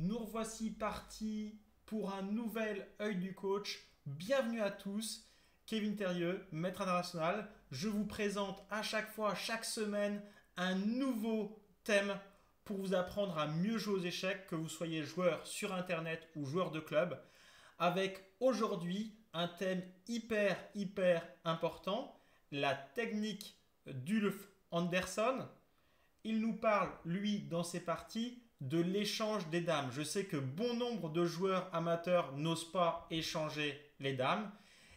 Nous revoici partis pour un nouvel œil du coach. Bienvenue à tous, Kevin Terrieux, maître international. Je vous présente à chaque fois, chaque semaine, un nouveau thème pour vous apprendre à mieux jouer aux échecs, que vous soyez joueur sur internet ou joueur de club, avec aujourd'hui un thème hyper important, la technique d'Ulf Andersson. Il nous parle, lui, dans ses parties, de l'échange des dames. Je sais que bon nombre de joueurs amateurs n'osent pas échanger les dames.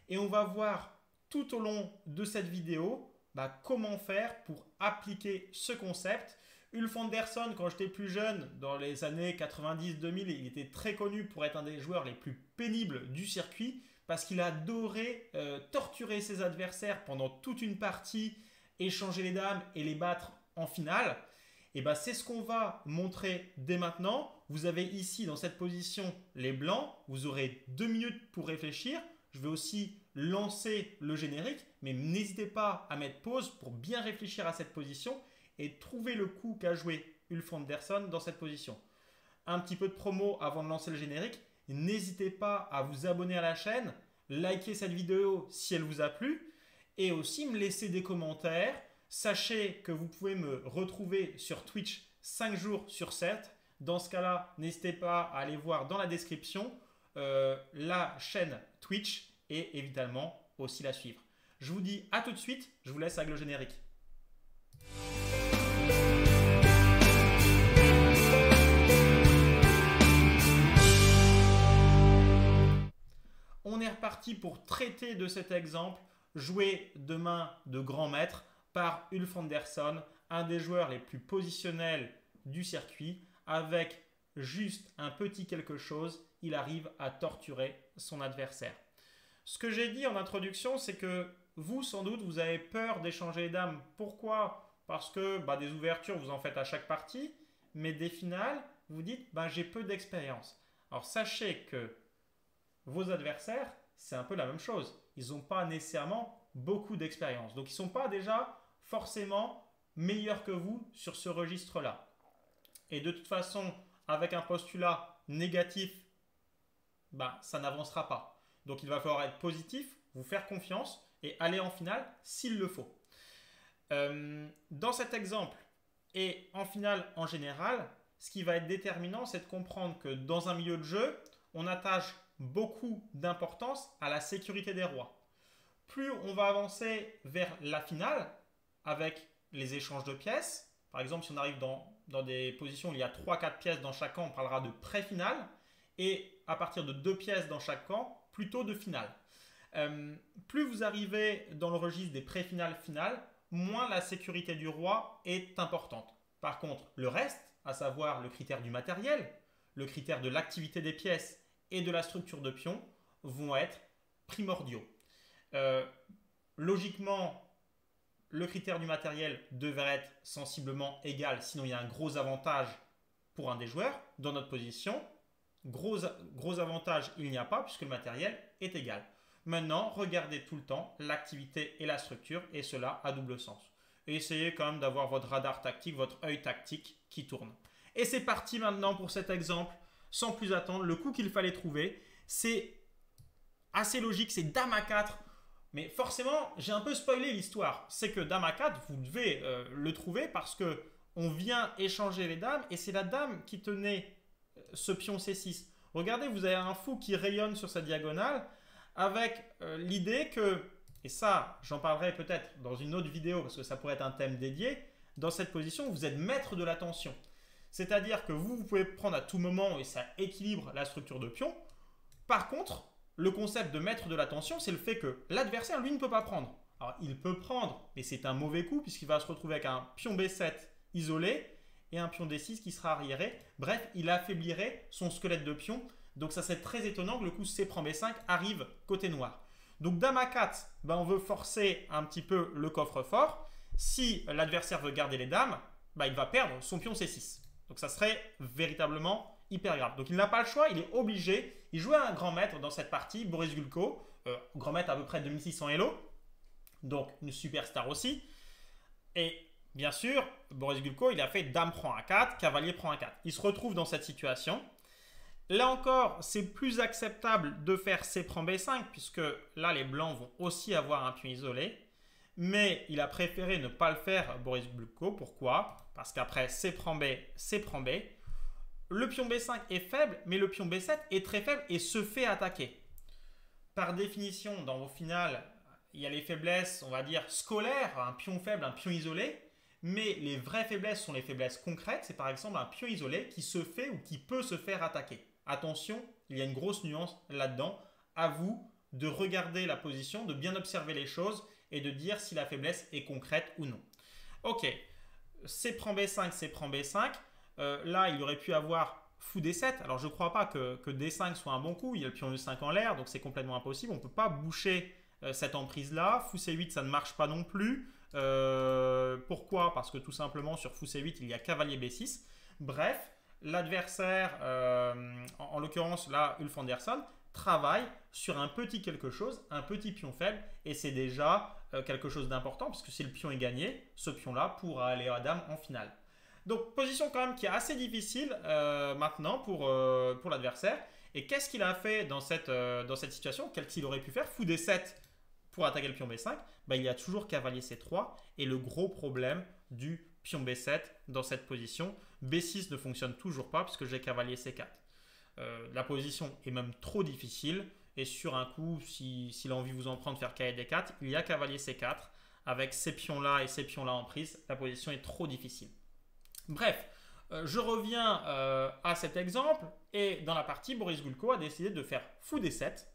Et on va voir tout au long de cette vidéo comment faire pour appliquer ce concept. Ulf Andersson, quand j'étais plus jeune, dans les années 90-2000, il était très connu pour être un des joueurs les plus pénibles du circuit parce qu'il adorait torturer ses adversaires pendant toute une partie, échanger les dames et les battre en finale. Et c'est ce qu'on va montrer dès maintenant. Vous avez ici dans cette position les blancs. Vous aurez 2 minutes pour réfléchir. Je vais aussi lancer le générique, mais n'hésitez pas à mettre pause pour bien réfléchir à cette position et trouver le coup qu'a joué Ulf Andersson dans cette position. Un petit peu de promo avant de lancer le générique. N'hésitez pas à vous abonner à la chaîne, liker cette vidéo si elle vous a plu et aussi me laisser des commentaires. Sachez que vous pouvez me retrouver sur Twitch 5 jours sur 7. Dans ce cas-là, n'hésitez pas à aller voir dans la description la chaîne Twitch et évidemment aussi la suivre. Je vous dis à tout de suite, je vous laisse avec le générique. On est reparti pour traiter de cet exemple, jouer de main de grand maître, par Ulf Andersson, un des joueurs les plus positionnels du circuit. Avec juste un petit quelque chose, il arrive à torturer son adversaire. Ce que j'ai dit en introduction, c'est que vous, sans doute, vous avez peur d'échanger les dames. Pourquoi? Parce que des ouvertures, vous en faites à chaque partie, mais des finales, vous dites j'ai peu d'expérience. Alors sachez que vos adversaires, c'est un peu la même chose. Ils n'ont pas nécessairement beaucoup d'expérience. Donc ils ne sont pas déjà forcément meilleurs que vous sur ce registre-là. Et de toute façon, avec un postulat négatif, ça n'avancera pas. Donc il va falloir être positif, vous faire confiance et aller en finale s'il le faut. Dans cet exemple et en finale en général, ce qui va être déterminant, c'est de comprendre que dans un milieu de jeu, on attache beaucoup d'importance à la sécurité des rois. Plus on va avancer vers la finale avec les échanges de pièces, par exemple si on arrive dans des positions où il y a 3-4 pièces dans chaque camp, on parlera de pré-finale, et à partir de 2 pièces dans chaque camp, plutôt de finale. Plus vous arrivez dans le registre des pré-finales finales, moins la sécurité du roi est importante. Par contre, le reste, à savoir le critère du matériel, le critère de l'activité des pièces et de la structure de pions, vont être primordiaux. Logiquement, le critère du matériel devrait être sensiblement égal, sinon il y a un gros avantage pour un des joueurs. Dans notre position, gros avantage il n'y a pas puisque le matériel est égal. Maintenant, regardez tout le temps l'activité et la structure et cela à double sens. Et essayez quand même d'avoir votre radar tactique, votre œil tactique qui tourne. Et c'est parti maintenant pour cet exemple. Sans plus attendre, le coup qu'il fallait trouver, c'est assez logique, c'est dame à 4. Mais forcément, j'ai un peu spoilé l'histoire. C'est que dame à 4, vous devez le trouver parce que on vient échanger les dames et c'est la dame qui tenait ce pion C6. Regardez, vous avez un fou qui rayonne sur sa diagonale avec l'idée que, et ça, j'en parlerai peut-être dans une autre vidéo parce que ça pourrait être un thème dédié, dans cette position, vous êtes maître de l'attention. C'est-à-dire que vous pouvez prendre à tout moment et ça équilibre la structure de pion. Par contre, le concept de maître de l'attention, c'est le fait que l'adversaire, lui, ne peut pas prendre. Alors, il peut prendre, mais c'est un mauvais coup puisqu'il va se retrouver avec un pion B7 isolé et un pion D6 qui sera arriéré. Bref, il affaiblirait son squelette de pion. Donc, ça, c'est très étonnant que le coup C prend B5 arrive côté noir. Donc, dame à 4, on veut forcer un petit peu le coffre-fort. Si l'adversaire veut garder les dames, il va perdre son pion C6. Donc, ça serait véritablement hyper grave. Donc, il n'a pas le choix, il est obligé. Il jouait un grand maître dans cette partie, Boris Gulko, grand maître à peu près 2600 Elo, donc une superstar aussi. Et bien sûr, Boris Gulko, il a fait dame prend A4, cavalier prend A4. Il se retrouve dans cette situation Là encore, c'est plus acceptable de faire C' B5 puisque là, les blancs vont aussi avoir un pion isolé. Mais il a préféré ne pas le faire, Boris Gulko. Pourquoi? Parce qu'après C' B, le pion B5 est faible, mais le pion B7 est très faible et se fait attaquer. Par définition, dans vos finales, il y a les faiblesses, on va dire, scolaires, un pion faible, un pion isolé. Mais les vraies faiblesses sont les faiblesses concrètes. C'est par exemple un pion isolé qui se fait ou qui peut se faire attaquer. Attention, il y a une grosse nuance là-dedans. À vous de regarder la position, de bien observer les choses et de dire si la faiblesse est concrète ou non. Ok, C' B5, C' B5. Là, il aurait pu avoir fou D7. Alors, je ne crois pas que D5 soit un bon coup. Il y a le pion E5 en l'air, donc c'est complètement impossible. On ne peut pas boucher cette emprise-là. Fou C8, ça ne marche pas non plus. Pourquoi? Parce que tout simplement, sur fou C8, il y a cavalier B6. Bref, l'adversaire, en l'occurrence, là, Ulf Andersson, travaille sur un petit quelque chose, un petit pion faible, et c'est déjà quelque chose d'important, parce que si le pion est gagné, ce pion-là pourra aller à dame en finale. Donc, position quand même qui est assez difficile maintenant pour l'adversaire. Et qu'est-ce qu'il a fait dans cette situation? Qu'est-ce qu'il aurait pu faire? Fou D7 pour attaquer le pion B5. Ben, il y a toujours cavalier C3 et le gros problème du pion B7 dans cette position. B6 ne fonctionne toujours pas parce que j'ai cavalier C4. La position est même trop difficile. Et sur un coup, si l'envie vous en prend de faire K et D4, il y a cavalier C4. Avec ces pions-là et ces pions-là en prise, la position est trop difficile. Bref, je reviens à cet exemple et dans la partie, Boris Gulko a décidé de faire fou D7.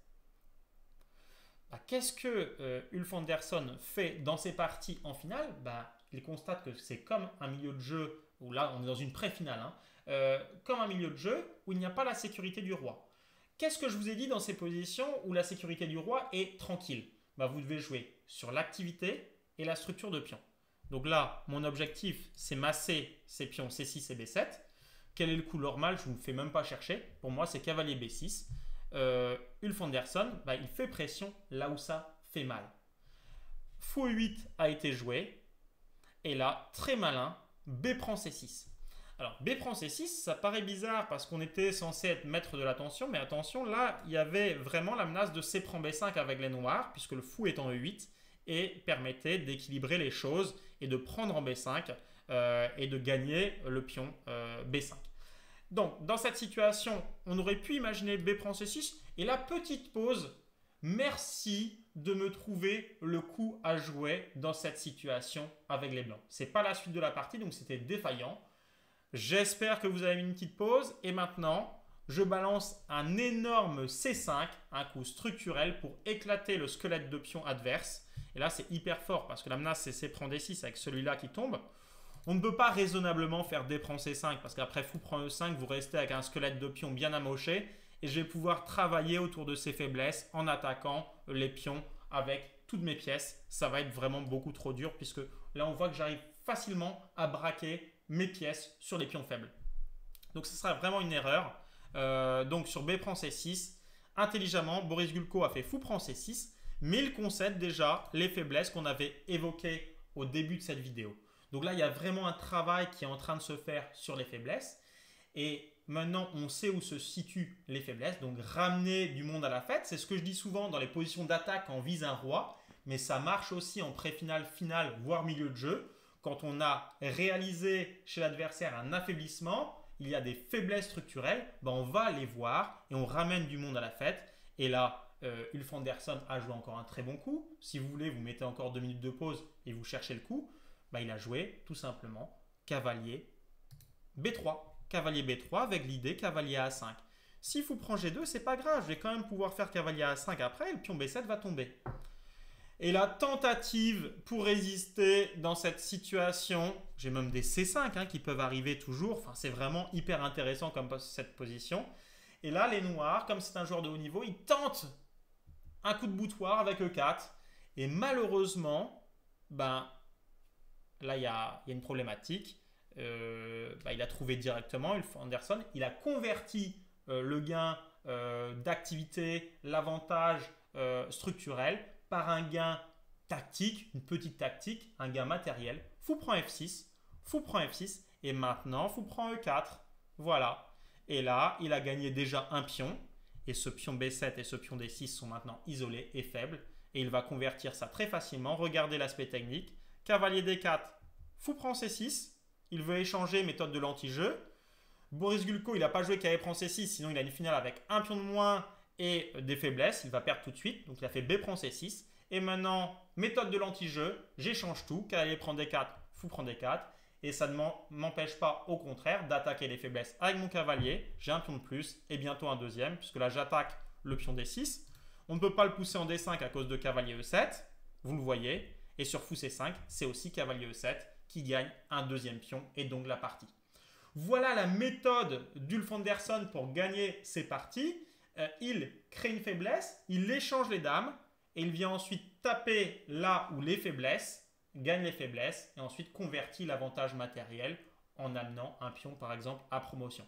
Bah, qu'est-ce que Ulf Andersson fait dans ses parties en finale? Bah, il constate que c'est comme un milieu de jeu, où là on est dans une pré-finale, hein, comme un milieu de jeu où il n'y a pas la sécurité du roi. Qu'est-ce que je vous ai dit dans ces positions où la sécurité du roi est tranquille? Bah, vous devez jouer sur l'activité et la structure de pion. Donc là, mon objectif, c'est masser ces pions C6 et B7. Quel est le coup normal? Je ne vous fais même pas chercher. Pour moi, c'est cavalier B6. Ulf Andersson, bah, il fait pression là où ça fait mal. Fou 8 a été joué. Et là, très malin, B prend C6. Alors, B prend C6, ça paraît bizarre parce qu'on était censé être maître de la tension. Mais attention, là, il y avait vraiment la menace de C prend B5 avec les noirs, puisque le fou est en E8. Et permettait d'équilibrer les choses et de prendre en B5 et de gagner le pion B5. Donc, dans cette situation, on aurait pu imaginer B prend C6. Et la petite pause, merci de me trouver le coup à jouer dans cette situation avec les blancs. Ce n'est pas la suite de la partie, donc c'était défaillant. J'espère que vous avez mis une petite pause. Et maintenant, je balance un énorme C5, un coup structurel pour éclater le squelette de pion adverse. Et là, c'est hyper fort parce que la menace, c'est C prend D6 avec celui-là qui tombe. On ne peut pas raisonnablement faire D prend C5 parce qu'après fou prend E5, vous restez avec un squelette de pion bien amoché. Et je vais pouvoir travailler autour de ses faiblesses en attaquant les pions avec toutes mes pièces. Ça va être vraiment beaucoup trop dur puisque là, on voit que j'arrive facilement à braquer mes pièces sur les pions faibles. Donc, ce sera vraiment une erreur. Donc, sur B prend C6, intelligemment, Boris Gulko a fait fou prend C6. Mais il concède déjà les faiblesses qu'on avait évoquées au début de cette vidéo. Donc là, il y a vraiment un travail qui est en train de se faire sur les faiblesses. Et maintenant, on sait où se situent les faiblesses. Donc, ramener du monde à la fête, c'est ce que je dis souvent dans les positions d'attaque quand on vise un roi. Mais ça marche aussi en pré-finale, finale, voire milieu de jeu. Quand on a réalisé chez l'adversaire un affaiblissement, il y a des faiblesses structurelles. Ben, on va les voir et on ramène du monde à la fête. Et là, Ulf Andersson a joué encore un très bon coup. Si vous voulez, vous mettez encore 2 minutes de pause et vous cherchez le coup. Bah, il a joué tout simplement cavalier B3. Cavalier B3 avec l'idée cavalier A5. Si fou prend G2, c'est pas grave. Je vais quand même pouvoir faire cavalier A5 après et le pion B7 va tomber. Et la tentative pour résister dans cette situation, j'ai même des C5 qui peuvent arriver toujours. Enfin, c'est vraiment hyper intéressant comme cette position. Et là, les noirs, comme c'est un joueur de haut niveau, ils tentent un coup de boutoir avec E4. Et malheureusement, ben, là, il y a une problématique. Ben, il a trouvé directement Ulf Andersson. Il a converti le gain d'activité, l'avantage structurel, par un gain tactique, une petite tactique, un gain matériel. Fou prend F6, fou prend F6. Et maintenant, fou prend E4. Voilà. Et là, il a gagné déjà un pion. Et ce pion B7 et ce pion D6 sont maintenant isolés et faibles. Et il va convertir ça très facilement. Regardez l'aspect technique. Cavalier D4, fou prend C6. Il veut échanger méthode de l'anti-jeu. Boris Gulko, il n'a pas joué cavalier prend C6, sinon il a une finale avec un pion de moins et des faiblesses. Il va perdre tout de suite. Donc il a fait B prend C6. Et maintenant, méthode de l'anti-jeu, j'échange tout. Cavalier prend D4, fou prend D4. Et ça ne m'empêche pas, au contraire, d'attaquer les faiblesses avec mon cavalier. J'ai un pion de plus et bientôt un deuxième, puisque là, j'attaque le pion D6. On ne peut pas le pousser en D5 à cause de cavalier E7. Vous le voyez. Et sur fou C5, c'est aussi cavalier E7 qui gagne un deuxième pion et donc la partie. Voilà la méthode d'Ulf Andersson pour gagner ses parties. Il crée une faiblesse, il échange les dames et il vient ensuite taper là où les faiblesses. Gagne les faiblesses et ensuite convertit l'avantage matériel en amenant un pion, par exemple, à promotion.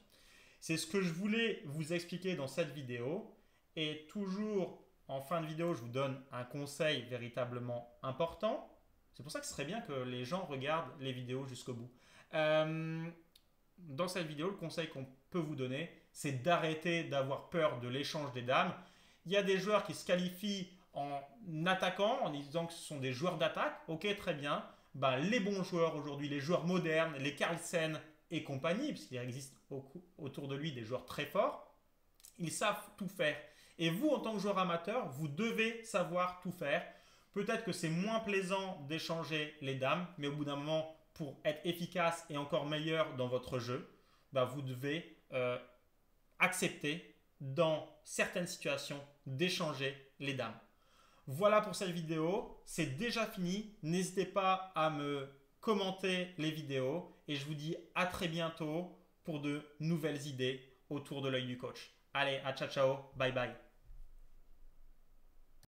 C'est ce que je voulais vous expliquer dans cette vidéo. Et toujours en fin de vidéo, je vous donne un conseil véritablement important. C'est pour ça que ce serait bien que les gens regardent les vidéos jusqu'au bout. Dans cette vidéo, le conseil qu'on peut vous donner, c'est d'arrêter d'avoir peur de l'échange des dames. Il y a des joueurs qui se qualifient en attaquant, en disant que ce sont des joueurs d'attaque. Ok, très bien. Ben, les bons joueurs aujourd'hui, les joueurs modernes, les Carlsen et compagnie, puisqu'il existe autour de lui des joueurs très forts, ils savent tout faire. Et vous, en tant que joueur amateur, vous devez savoir tout faire. Peut-être que c'est moins plaisant d'échanger les dames, mais au bout d'un moment, pour être efficace et encore meilleur dans votre jeu, ben, vous devez accepter, dans certaines situations, d'échanger les dames. Voilà pour cette vidéo, c'est déjà fini. N'hésitez pas à me commenter les vidéos et je vous dis à très bientôt pour de nouvelles idées autour de l'œil du coach. Allez, à ciao, ciao, bye bye.